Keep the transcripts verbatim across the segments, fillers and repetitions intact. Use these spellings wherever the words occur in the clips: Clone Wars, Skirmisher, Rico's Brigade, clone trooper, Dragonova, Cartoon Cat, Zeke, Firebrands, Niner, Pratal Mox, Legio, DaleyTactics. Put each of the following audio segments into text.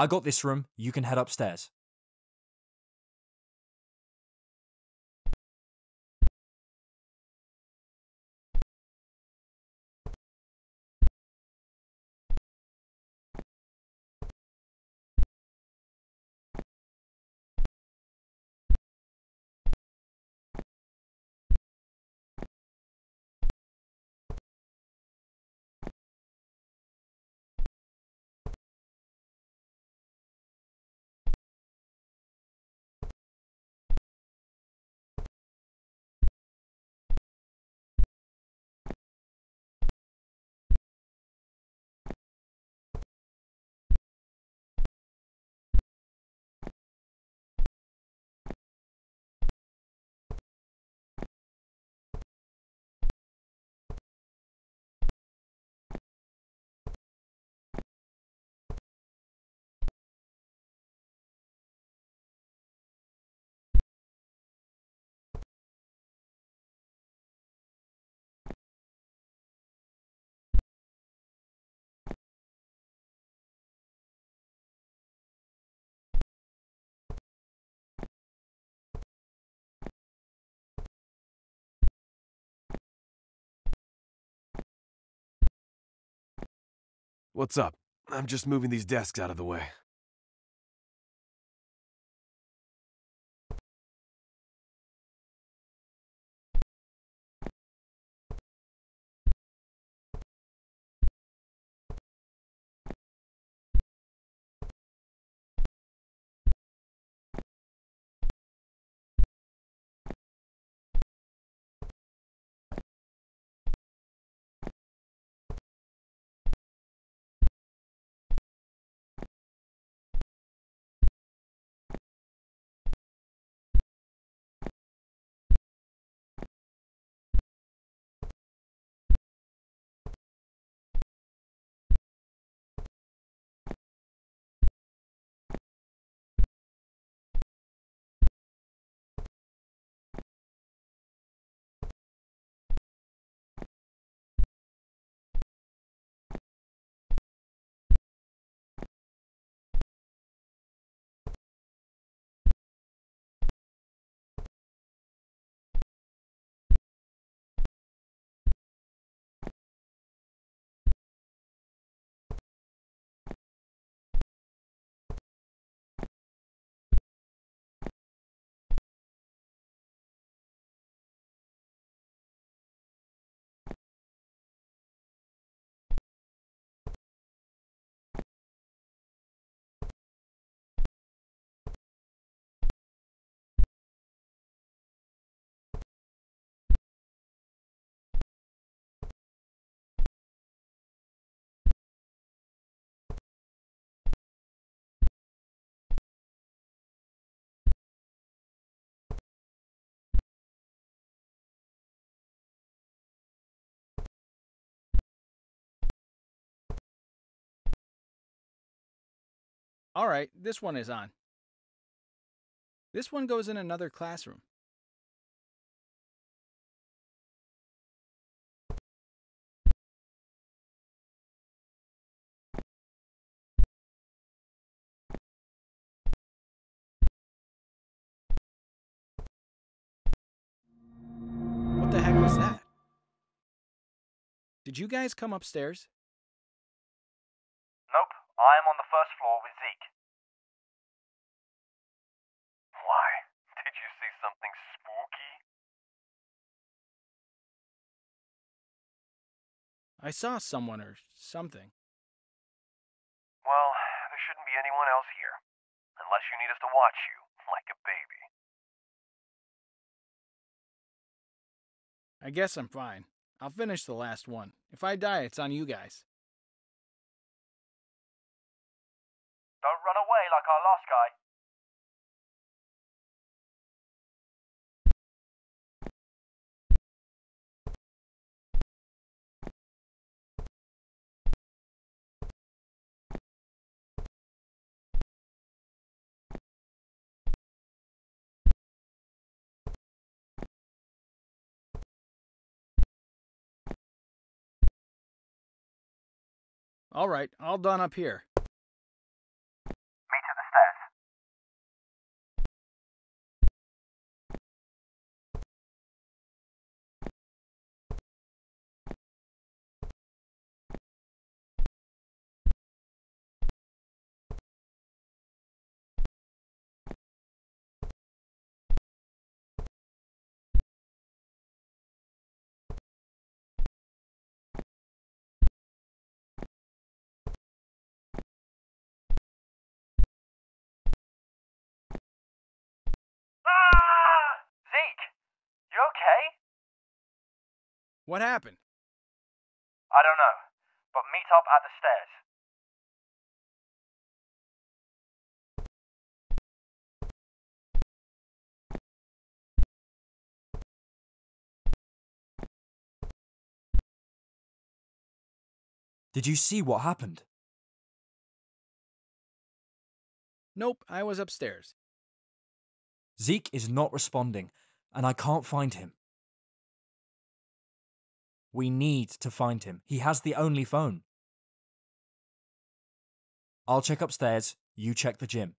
I got this room, you can head upstairs. What's up? I'm just moving these desks out of the way. Alright, this one is on. This one goes in another classroom. What the heck was that? Did you guys come upstairs? Nope, I am on the first floor with Zeke. Why? Did you see something spooky? I saw someone or something. Well, there shouldn't be anyone else here. Unless you need us to watch you, like a baby. I guess I'm fine. I'll finish the last one. If I die, it's on you guys. Don't run away like our last guy. All right, all done up here. What happened? I don't know, but meet up at the stairs. Did you see what happened? Nope, I was upstairs. Zeke is not responding, and I can't find him. We need to find him. He has the only phone. I'll check upstairs, you check the gym.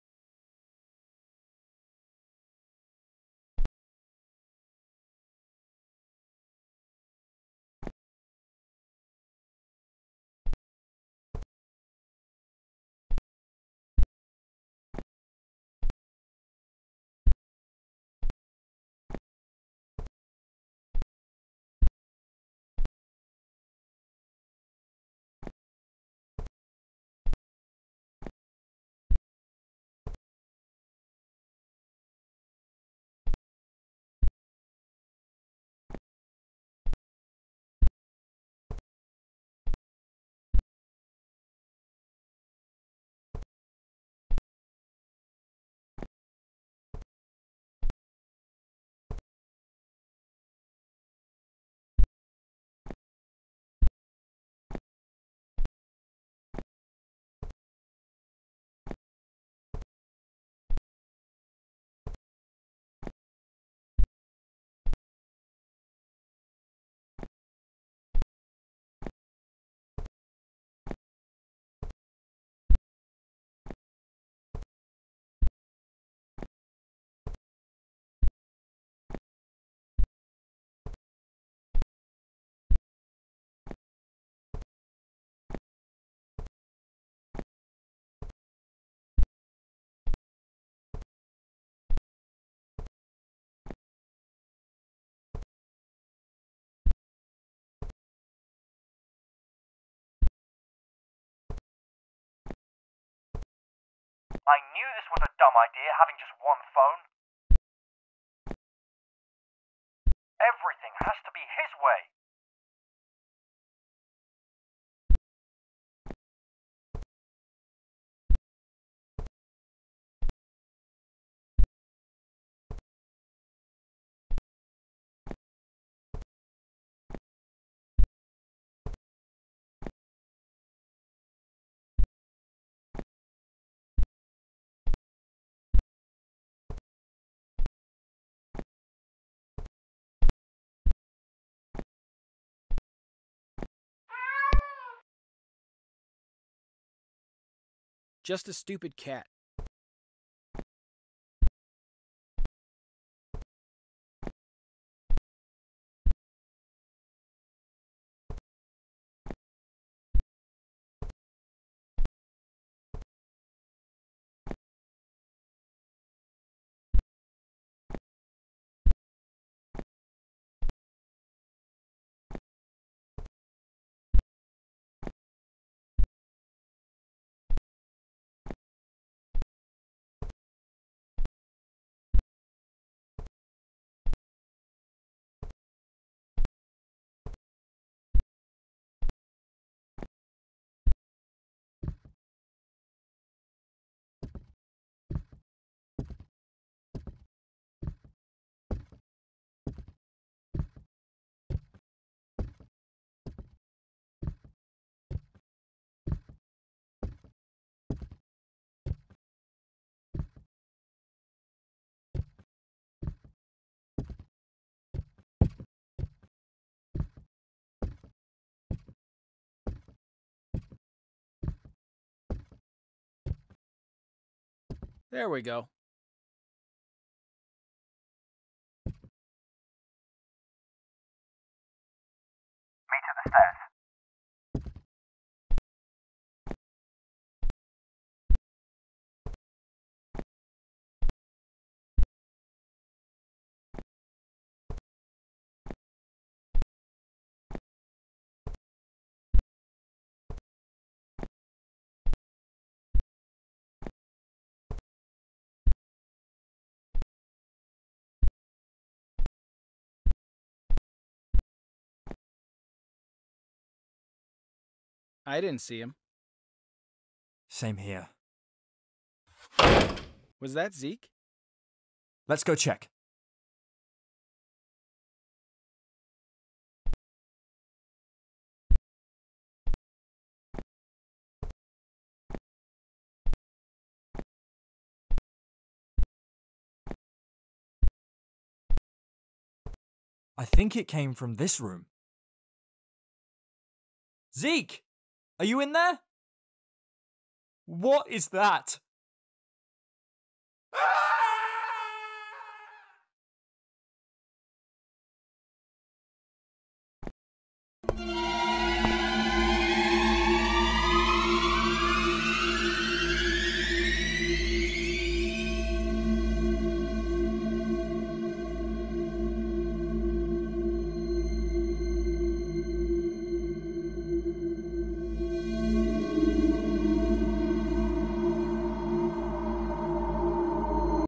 I knew this was a dumb idea, having just one phone. Everything has to be his way. Just a stupid cat. There we go. Meet at the stairs. I didn't see him. Same here. Was that Zeke? Let's go check. I think it came from this room. Zeke! Are you in there? What is that? Ah!